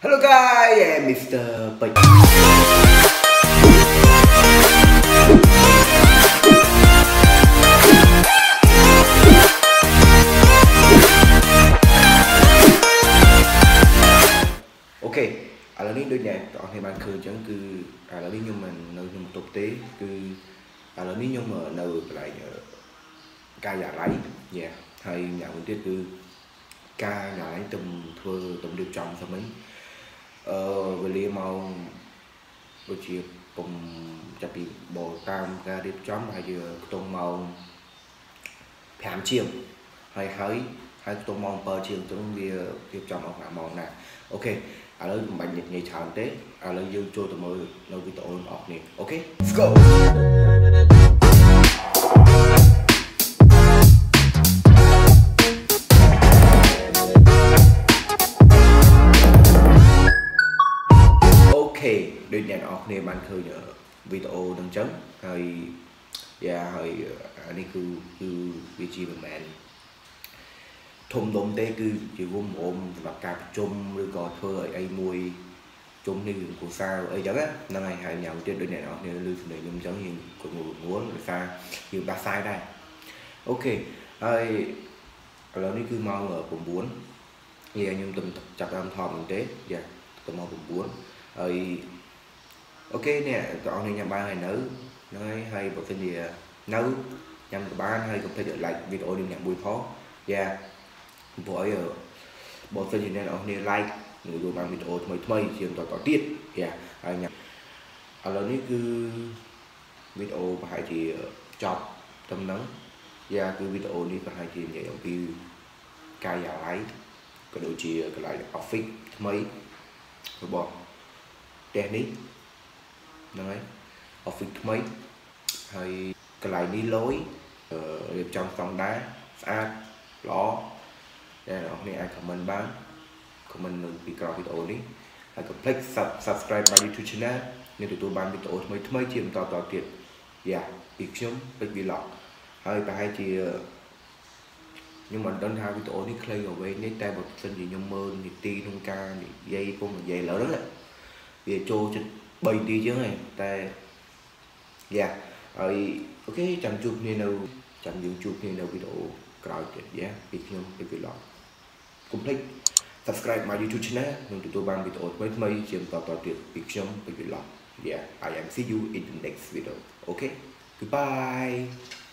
Hello guys, I'm Mr. Paj. Ok, ở đây đôi nhạc chọn thì bạn cứ chẳng cứ ở đây nhưng mà nó dùng tục tế cứ ở đây nhưng mà nó lại ca giả lấy nhà thầy nhà mình tiết cứ ca nhà lấy tùm thơ tùm điều trọng xong ấy. Vì mau buổi chiều cùng chụp bị bộ tam ra điệp chấm hay giờ tôm màu thảm chiều hay tôm màu bờ chiều trong bia điệp chấm hoặc là màu này ok à lấy mình nhịp nhảy chào tết à lấy dưa chua tôm mồi lấy cái tôm ọt này ok let's go. Đôi nhạc ọt này bạn khơi nhờ video nâng chấm hơi và hơi anh cứ vị trí bằng mẹ thông đồng tê cứ chỉ gồm và cạp chôm rồi có thơ ở ai mùi chôm đi gừng của sao ấy chẳng á năm nay hai nhà trên đôi nhạc ọt này lưu để nhung chấm hiện của người muốn xa nhiều ta sai đây ok ai là đi cứ mau ở cùng muốn thì anh em từng chặt ăn thò mình tế dạ tụi mau cùng muốn ơi ok nè còn này nhà ba hay nữ nói hay bộ phim gì nữ nhằm ba hay cũng thấy được lại video đêm nhạc buổi khó và với bộ phim gì nên ông này like người dùng bằng video mới chiều toàn có tiết dạ nhạc ở lớn ấy cứ video phải chỉ chọc tâm nắng và cứ video đi và hai chị nhảy động view cài vào lái cái đồ chìa cái loại office mấy rồi bỏ đẹp đi nói office mấy hay cái lại đi lối đẹp trong phòng đá xa ló đây là hôm nay ai comment bán comment vì có video đi hãy click subscribe vào YouTube channel nên tụi tôi bán video mấy chìm tỏ tiệt dạ việc chung việc bị lọt hơi và hai chị nhưng mà đơn hai video đi clay ở bên nên tay một chân gì nhung mơ thì ti nung ca thì dây không dây lỡ đó về cho bày đi chứ này tại dạ rồi ok chậm chụp nên đâu chậm dùng chụp nên đâu video cào chuyện giá việc không việc lọt complete subscribe my YouTube channel nên tụi tôi ban video mới mấy chiếm tỏ tuyệt việc không việc lọt yeah I am see you in the next video ok goodbye.